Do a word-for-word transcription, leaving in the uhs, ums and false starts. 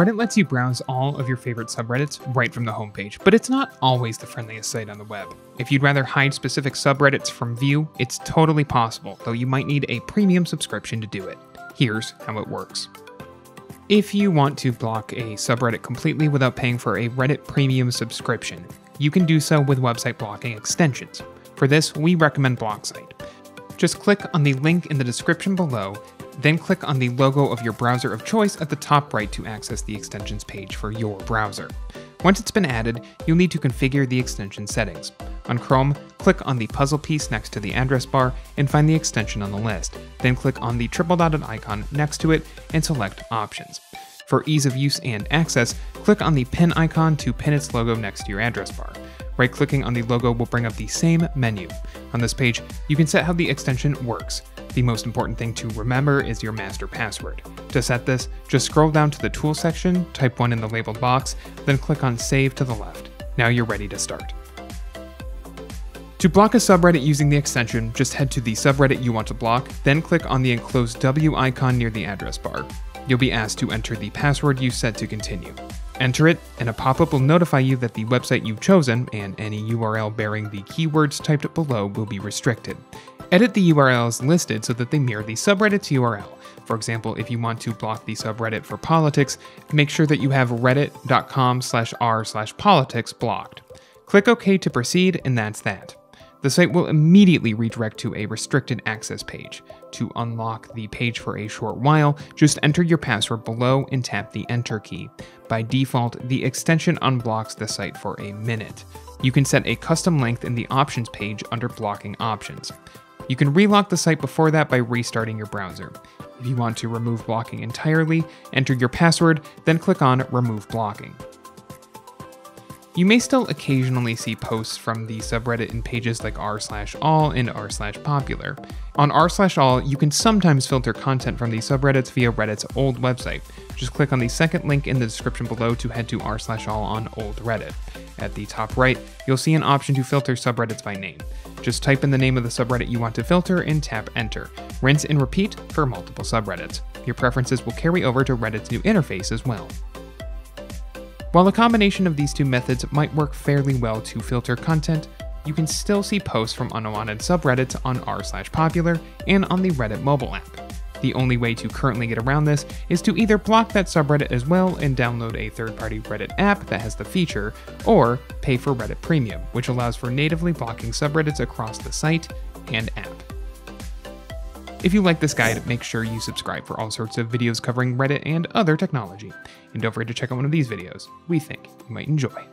Reddit lets you browse all of your favorite subreddits right from the homepage, but it's not always the friendliest site on the web. If you'd rather hide specific subreddits from view, it's totally possible, though you might need a premium subscription to do it. Here's how it works. If you want to block a subreddit completely without paying for a Reddit premium subscription, you can do so with website blocking extensions. For this, we recommend BlockSite. Just click on the link in the description below, then click on the logo of your browser of choice at the top right to access the extensions page for your browser. Once it's been added, you'll need to configure the extension settings. On Chrome, click on the puzzle piece next to the address bar and find the extension on the list, then click on the triple dotted icon next to it and select Options. For ease of use and access, click on the pin icon to pin its logo next to your address bar. Right-clicking on the logo will bring up the same menu. On this page, you can set how the extension works. The most important thing to remember is your master password. To set this, just scroll down to the Tools section, type one in the labeled box, then click on Save to the left. Now you're ready to start. To block a subreddit using the extension, just head to the subreddit you want to block, then click on the enclosed W icon near the address bar. You'll be asked to enter the password you set to continue. Enter it, and a pop-up will notify you that the website you've chosen and any U R L bearing the keywords typed below will be restricted. Edit the U R Ls listed so that they mirror the subreddit's U R L. For example, if you want to block the subreddit for politics, make sure that you have reddit dot com slash r slash politics blocked. Click OK to proceed, and that's that. The site will immediately redirect to a restricted access page. To unlock the page for a short while, just enter your password below and tap the Enter key. By default, the extension unblocks the site for a minute. You can set a custom length in the Options page under Blocking Options. You can relock the site before that by restarting your browser. If you want to remove blocking entirely, enter your password, then click on Remove Blocking. You may still occasionally see posts from the subreddit in pages like r slash all and r slash popular. On r slash all, you can sometimes filter content from the subreddits via Reddit's old website. Just click on the second link in the description below to head to r slash all on old Reddit. At the top right, you'll see an option to filter subreddits by name. Just type in the name of the subreddit you want to filter and tap Enter. Rinse and repeat for multiple subreddits. Your preferences will carry over to Reddit's new interface as well. While a combination of these two methods might work fairly well to filter content, you can still see posts from unwanted subreddits on r slash popular and on the Reddit mobile app. The only way to currently get around this is to either block that subreddit as well and download a third-party Reddit app that has the feature, or pay for Reddit Premium, which allows for natively blocking subreddits across the site and app. If you like this guide, make sure you subscribe for all sorts of videos covering Reddit and other technology. And don't forget to check out one of these videos we think you might enjoy.